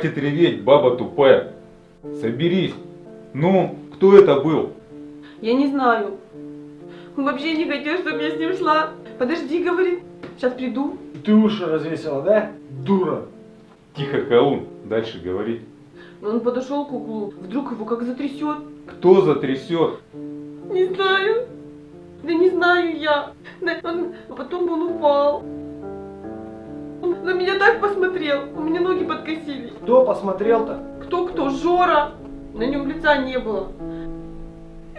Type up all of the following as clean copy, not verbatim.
хватит реветь, баба тупая. Соберись. Ну, кто это был? Я не знаю. Он вообще не хотел, чтобы я с ним шла. Подожди, говорит. Сейчас приду. Ты уши развесила, да? Дура. Тихо, Кэлн. Дальше говори. Он подошел к углу. Вдруг его как затрясет. Кто затрясет? Не знаю. Да не знаю я. Он потом он упал. Он на меня так посмотрел. У меня ноги подкосились. Кто посмотрел-то? Кто-кто? Жора. На нем лица не было.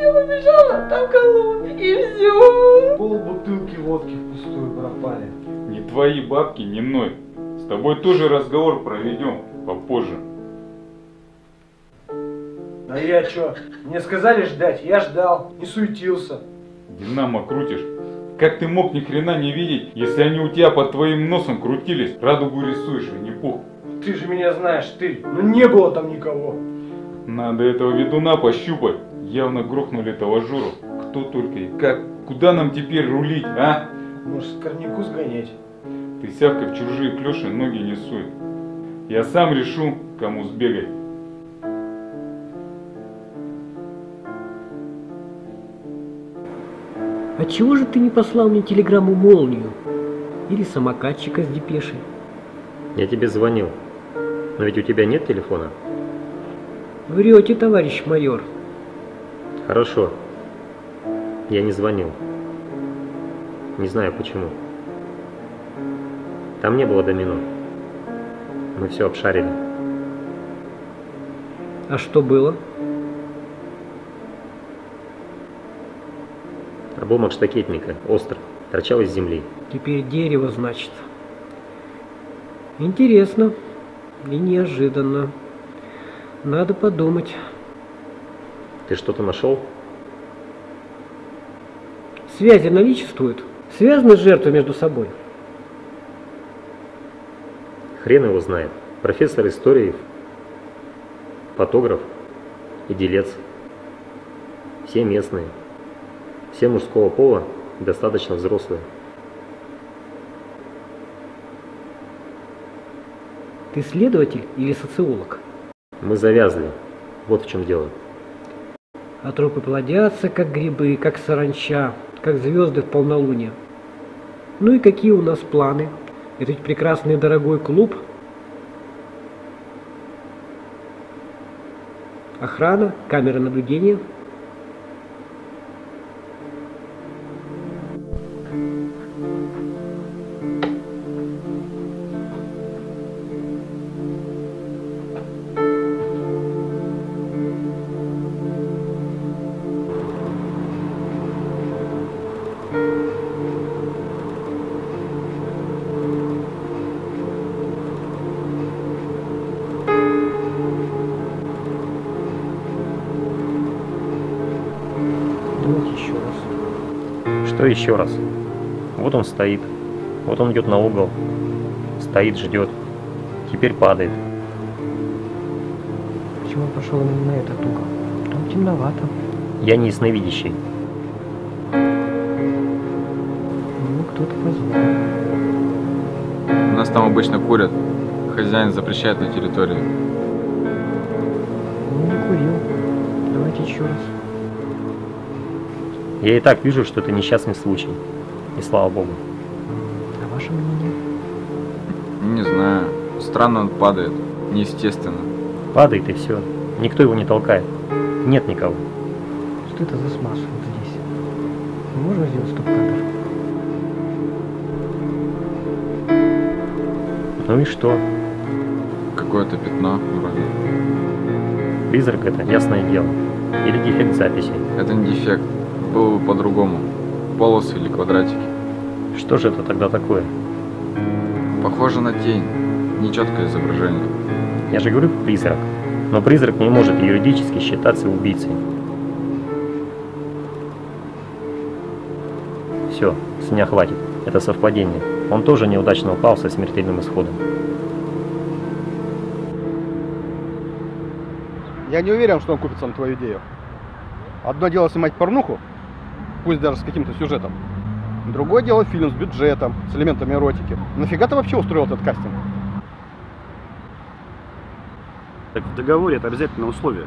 Я побежала, там Кэлн, и все. Пол бутылки водки впустую пропали. Не твои бабки, не мной. С тобой тоже разговор проведем попозже. А я чё? Мне сказали ждать, я ждал, не суетился. Динамо крутишь. Как ты мог ни хрена не видеть, если они у тебя под твоим носом крутились? Радугу рисуешь, Винни-Пух. Ты же меня знаешь, ты. Ну не было там никого. Надо этого ведуна пощупать. Явно грохнули того Журу. Кто только и как. Куда нам теперь рулить, а? Может, с корняку сгонять? Ты, сявка, в чужие клёши ноги не суй. Я сам решу, кому сбегать. А чего же ты не послал мне телеграмму «Молнию» или самокатчика с депешей? Я тебе звонил, но ведь у тебя нет телефона. Врете, товарищ майор. Хорошо. Я не звонил. Не знаю почему. Там не было домино. Мы все обшарили. А что было? Обломок штакетника, остро, торчал из земли. Теперь дерево, значит. Интересно и неожиданно. Надо подумать. Ты что-то нашел? Связи наличествуют? Связаны жертвы между собой? Хрен его знает. Профессор истории, фотограф и делец. Все местные. Все мужского пола, достаточно взрослые. Ты следователь или социолог? Мы завязли. Вот в чем дело. А трупы плодятся, как грибы, как саранча, как звезды в полнолуние. Ну и какие у нас планы? Это ведь прекрасный дорогой клуб. Охрана, камеры наблюдения. Еще раз. Вот он стоит. Вот он идет на угол. Стоит, ждет. Теперь падает. Почему он пошел именно на этот угол? Там темновато. Я не ясновидящий. Ну, кто-то позвал. У нас там обычно курят. Хозяин запрещает на территории. Он не курил. Давайте еще раз. Я и так вижу, что это несчастный случай. И слава богу. А ваше мнение? Не знаю. Странно он падает. Неестественно. Падает и все. Никто его не толкает. Нет никого. Что это за смазка вот здесь? Можно сделать стоп-кадр? Ну и что? Какое-то пятно вроде. Призрак это, ясное дело. Или дефект записи. Это не дефект. Было бы по-другому. Полосы или квадратики. Что же это тогда такое? Похоже на тень. Нечеткое изображение. Я же говорю призрак. Но призрак не может юридически считаться убийцей. Все, с меня хватит. Это совпадение. Он тоже неудачно упал со смертельным исходом. Я не уверен, что он купится на твою идею. Одно дело снимать порнуху, пусть даже с каким-то сюжетом. Другое дело фильм с бюджетом, с элементами эротики. Нафига ты вообще устроил этот кастинг? Так в договоре это обязательное условие.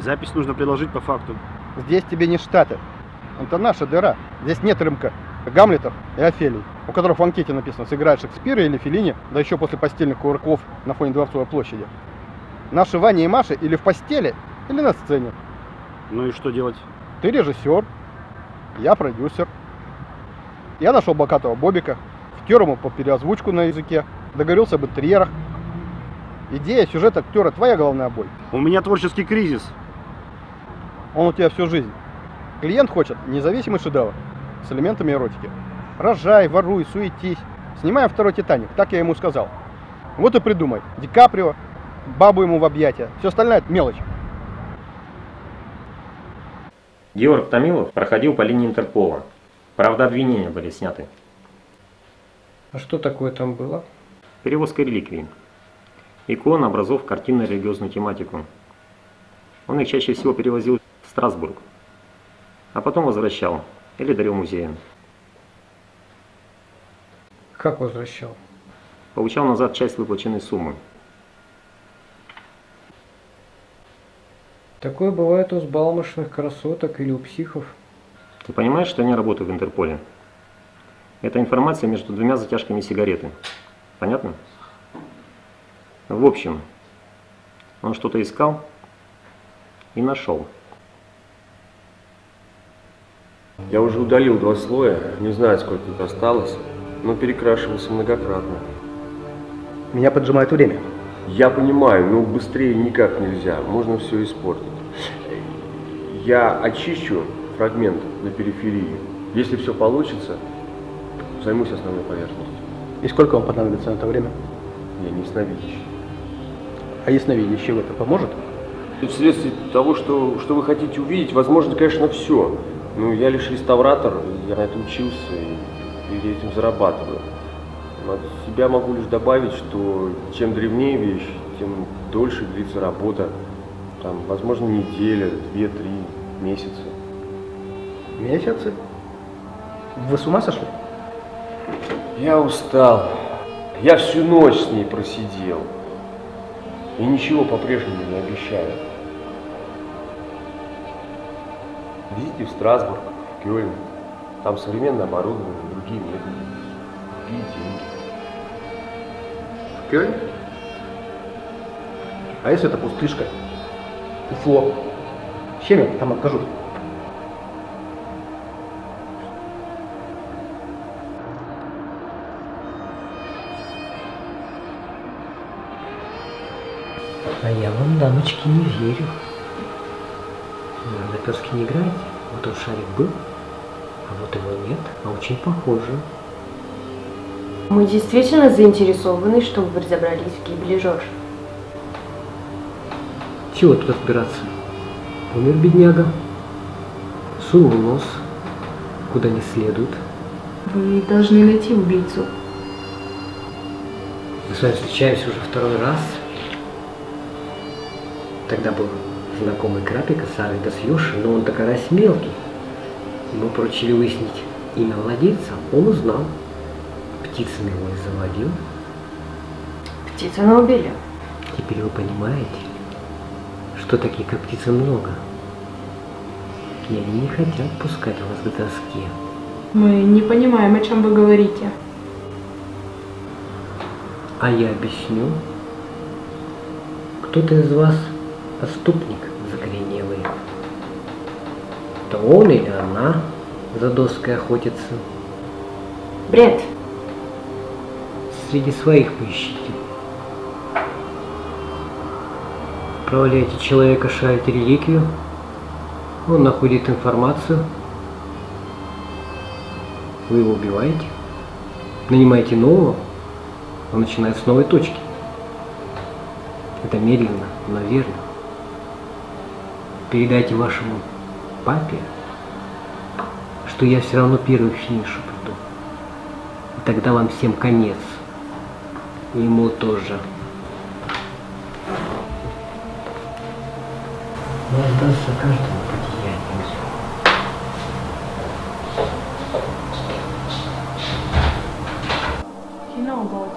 Запись нужно приложить по факту. Здесь тебе не Штаты. Это наша дыра. Здесь нет рынка Гамлетов и Офелий, у которых в анкете написано «сыграет Шекспира или Феллини», да еще после постельных кувырков на фоне Дворцовой площади. Наши Ваня и Маша или в постели, или на сцене. Ну и что делать? Ты режиссер, я продюсер. Я нашел богатого Бобика, втер ему по переозвучку на языке, договорился об интерьерах. Идея, сюжет, актера — твоя головная боль. У меня творческий кризис. Он у тебя всю жизнь. Клиент хочет независимый шедевр с элементами эротики. Рожай, воруй, суетись. Снимаем второй «Титаник», так я ему сказал. Вот и придумай. Ди Каприо, бабу ему в объятия. Все остальное — мелочь. Георг Тамилов проходил по линии Интерпола. Правда, обвинения были сняты. А что такое там было? Перевозка реликвий. Икон, образов, картин на религиозную тематику. Он их чаще всего перевозил в Страсбург, а потом возвращал или дарил музеям. Как возвращал? Получал назад часть выплаченной суммы. Такое бывает у взбалмошных красоток или у психов. Ты понимаешь, что я не работаю в Интерполе? Это информация между двумя затяжками сигареты. Понятно? В общем, он что-то искал и нашел. Я уже удалил 2 слоя, не знаю, сколько тут осталось, но перекрашивался многократно. Меня поджимает время. Я понимаю, но быстрее никак нельзя, можно все испортить. Я очищу фрагмент на периферии. Если все получится, займусь основной поверхностью. И сколько вам понадобится на это время? Я не ясновидящий. А ясновидящий в это поможет? Вследствие того, что вы хотите увидеть, возможно, конечно, все. Ну, я лишь реставратор, я на это учился и этим зарабатываю. От себя могу лишь добавить, что чем древнее вещь, тем дольше длится работа. Там, возможно, неделя, 2-3 месяца. Месяцы? Вы с ума сошли? Я устал. Я всю ночь с ней просидел. И ничего по-прежнему не обещаю. Визите в Страсбург, в Кельн. Там современное оборудование, другие методы. И деньги. В Кельн? А если это пустышка? Уфло. Чем я там откажусь? А я вам, дамочки, не верю. На пёске не играете? Вот он шарик был, а вот его нет, а очень похоже. Мы действительно заинтересованы, чтобы вы разобрались в гибели Жорж. Чего тут разбираться? Умер бедняга. Сунул нос куда не следует. Вы должны найти убийцу. Мы с вами встречаемся уже второй раз. Тогда был знакомый Крапика, Сарвидас Юша, но он такой раз мелкий. Мы поручили выяснить имя владельца, он узнал. Птицын его и заводил. Птицына убили. Теперь вы понимаете, что таких птицы много. И они не хотят пускать вас к доске. Мы не понимаем, о чем вы говорите. А я объясню. Кто-то из вас отступник загоренелый. То он или она за доской охотится. Бред. Среди своих поищите. Проваляйте человека, шарите реликвию. Он находит информацию. Вы его убиваете. Нанимаете нового. Он начинает с новой точки. Это медленно, но верно. Передайте вашему папе, что я все равно первым к финишу приду. И тогда вам всем конец. Ему тоже. Но отдастся каждому по деянию.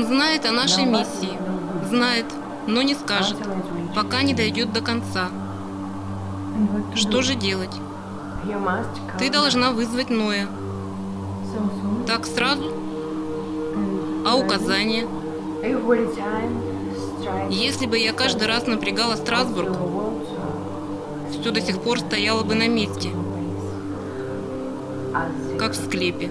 Он знает о нашей миссии. Знает. но не скажет, пока не дойдет до конца. Что же делать? Ты должна вызвать Ноя. Так сразу? А указания? Если бы я каждый раз напрягала Страсбург, все до сих пор стояло бы на месте, как в склепе.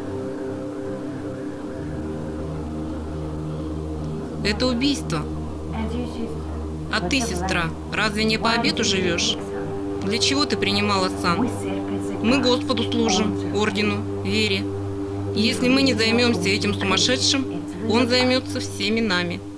Это убийство. А ты, сестра, разве не по обету живешь? Для чего ты принимала сан? Мы Господу служим, ордену, вере. Если мы не займемся этим сумасшедшим, он займется всеми нами.